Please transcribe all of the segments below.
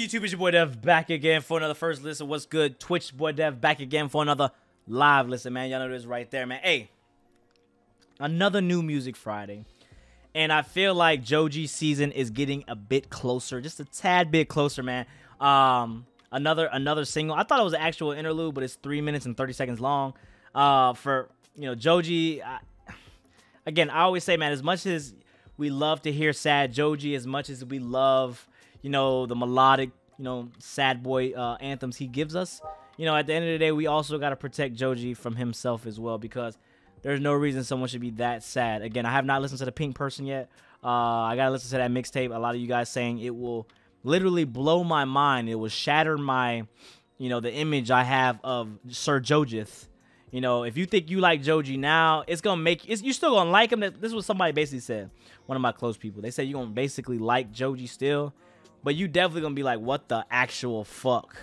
good, YouTube? It's your boy Dev back again for another first listen. What's good, Twitch? Boy Dev back again for another live listen, man. Y'all know this right there, man. Hey, another new Music Friday. And I feel like Joji season is getting a bit closer. Just a tad bit closer, man. Another single. I thought it was an actual interlude, but it's 3 minutes and 30 seconds long. For, you know, Joji. Again, I always say, man, as much as we love to hear sad Joji, as much as we love, you know, the melodic, you know, sad boy anthems he gives us, you know, at the end of the day, we also got to protect Joji from himself as well, because there's no reason someone should be that sad. Again, I have not listened to the Pink Person yet. I got to listen to that mixtape. A lot of you guys saying it will literally blow my mind. It will shatter my, you know, the image I have of Sir Jojith. You know, if you think you like Joji now, it's going to make... You're still going to like him. This is what somebody basically said. One of my close people. They said you're going to basically like Joji still, but you definitely going to be like, what the actual fuck?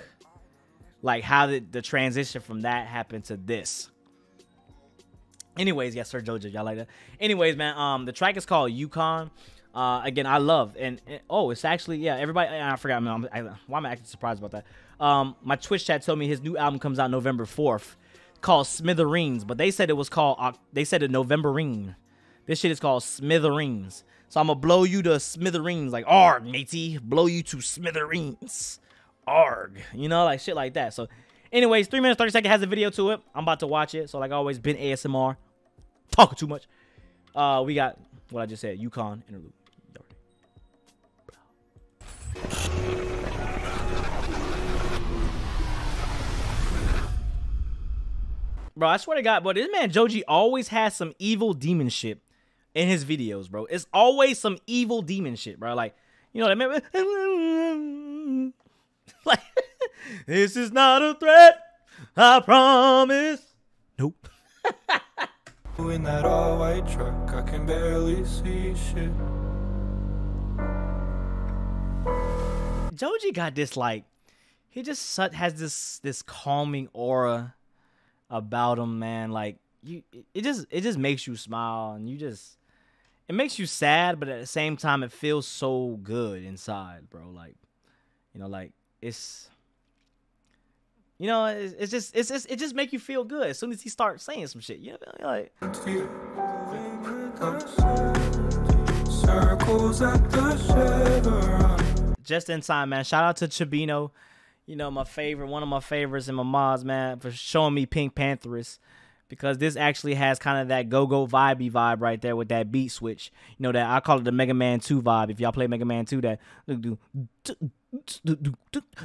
Like, how did the transition from that happen to this? Anyways, yes, Sir Joji. Y'all like that? Anyways, man, the track is called Yukon. Again, I love... And oh, it's actually... Yeah, everybody... I forgot. Why am I actually surprised about that? My Twitch chat told me his new album comes out November 4th. Called Smithereens, but they said it was called Novemberine. This shit is called Smithereens. So I'm gonna blow you to smithereens, like arg, matey, blow you to smithereens, arg, you know, like shit like that. So anyways, 3 minutes 30 seconds has a video to it. I'm about to watch it. So like always, been ASMR talking too much. We got what I just said, Yukon interlude. Bro, I swear to God, but this man Joji always has some evil demon shit in his videos, bro. It's always some evil demon shit, bro. Like, you know, that man, like, this is not a threat, I promise. Nope. In that all-white truck, I can barely see shit. Joji got this, like, he just has this calming aura about him, man. Like, it just makes you smile, and it makes you sad, but at the same time it feels so good inside, bro. Like, you know, like, it's, you know, it just make you feel good as soon as he starts saying some shit, you know, like circles at the shiver. Just in time, man. Shout out to Chibino. You know, my favorite, one of my favorites and my mods, man, for showing me Pink Pantherist, because this actually has kind of that go-go vibey vibe right there with that beat switch. You know, that I call it the Mega Man 2 vibe. If y'all play Mega Man 2, that... Y'all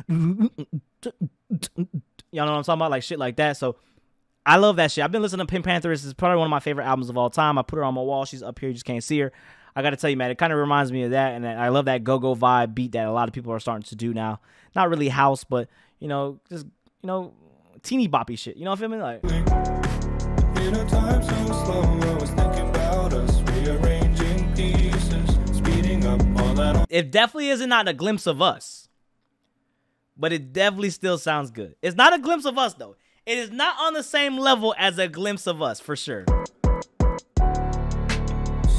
know what I'm talking about? Like, shit like that. So, I love that shit. I've been listening to Pink Pantherist. It's probably one of my favorite albums of all time. I put her on my wall. She's up here. You just can't see her. I got to tell you, man, it kind of reminds me of that, and I love that go-go vibe beat that a lot of people are starting to do now. Not really house, but, you know, just, you know, teeny boppy shit. You know what I mean? Like, in a time so slow, I was thinking about us rearranging pieces, speeding up all that. It definitely is not a glimpse of us, but it definitely still sounds good. It's not a glimpse of us, though. It is not on the same level as a glimpse of us, for sure.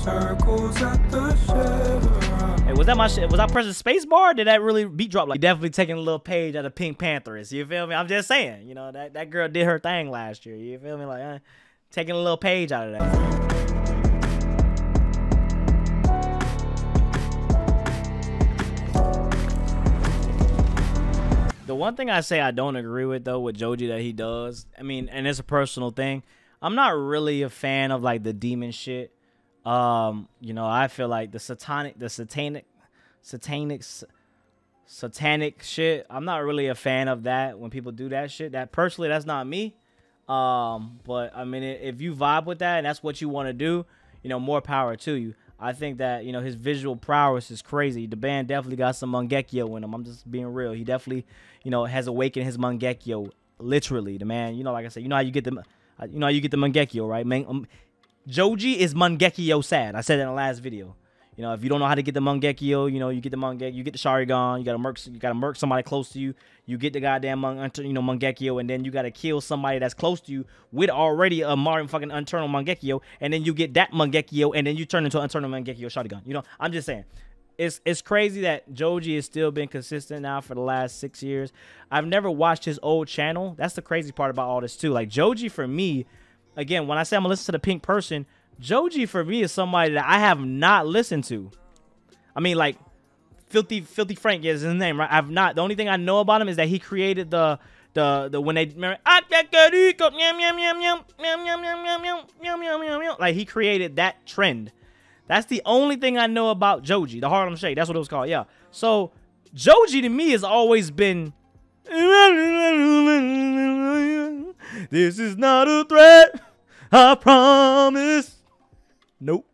Hey, was that my shit? Was I pressing space bar? Did that really beat drop? Like, you definitely taking a little page out of Pink Pantherist. You feel me? I'm just saying, you know, that girl did her thing last year. You feel me? Like, taking a little page out of that. The one thing I say I don't agree with, though, with Joji that he does, I mean, and it's a personal thing, I'm not really a fan of, like, the demon shit. You know, I feel like the satanic shit, I'm not really a fan of that when people do that shit. That personally, that's not me. But I mean, if you vibe with that and that's what you want to do, you know, more power to you. I think that, you know, his visual prowess is crazy. The band definitely got some Mangekyo in him. I'm just being real. He definitely, you know, has awakened his Mangekyo. Literally, the man, you know, like I said, you know how you get the, you know, how you get the Mangekyo, right? Joji is Mangekyo sad. I said that in the last video. You know, if you don't know how to get the Mangekyo, you know, you get the Mangekyo, you get the Sharingan, you gotta murk somebody close to you. You get the goddamn Mangekyo, and then you gotta kill somebody that's close to you with already a modern fucking internal Mangekyo, and then you get that Mangekyo, and then you turn into an internal Mangekyo Sharingan. You know, I'm just saying. it's crazy that Joji has still been consistent now for the last 6 years. I've never watched his old channel. That's the crazy part about all this too. Like Joji for me, again, when I say I'm gonna listen to the pink person, Joji for me is somebody that I have not listened to. I mean, like Filthy Frank is his name, right? I've not. The only thing I know about him is that he created the when they like he created that trend. That's the only thing I know about Joji, the Harlem Shake. That's what it was called. Yeah. So Joji to me has always been, this is not a threat, I promise. Nope.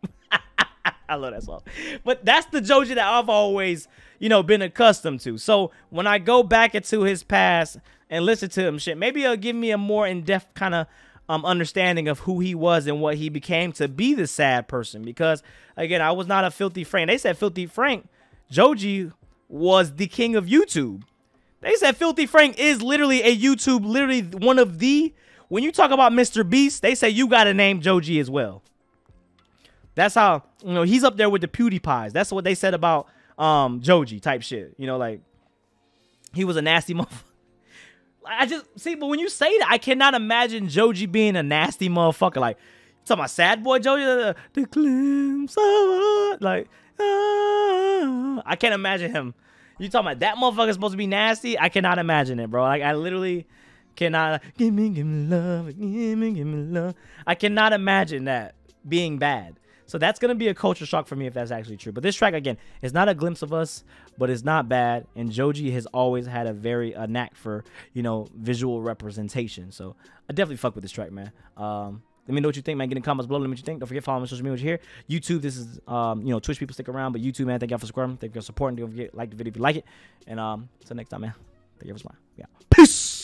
I love that song. But that's the Joji that I've always, you know, been accustomed to. So when I go back into his past and listen to him, shit, maybe it'll give me a more in-depth kind of understanding of who he was and what he became to be the sad person. Because, again, I was not a Filthy Frank. They said Filthy Frank, Joji was the king of YouTube. They said Filthy Frank is literally a YouTube, literally one of the, when you talk about Mr. Beast, they say you got to name Joji as well. That's how, you know, he's up there with the PewDiePies. That's what they said about Joji type shit. You know, like, he was a nasty motherfucker. I just, see, but when you say that, I cannot imagine Joji being a nasty motherfucker. Like, you talking about sad boy Joji? The glimpse of, like, I can't imagine him. You talking about that motherfucker supposed to be nasty? I cannot imagine it, bro. Like, I literally cannot, give me love, give me love. I cannot imagine that being bad. So that's going to be a culture shock for me if that's actually true. But this track, again, it's not a glimpse of us, but it's not bad. And Joji has always had a very knack for, you know, visual representation. So I definitely fuck with this track, man. Let me know what you think, man. Get in the comments below. Let me know what you think. Don't forget, follow me on social media here. YouTube, this is, you know, Twitch people stick around. But YouTube, man, thank y'all for subscribing. Thank y'all for supporting. Don't forget, like the video if you like it. And until next time, man. Thank y'all for smiling. Yeah. Peace.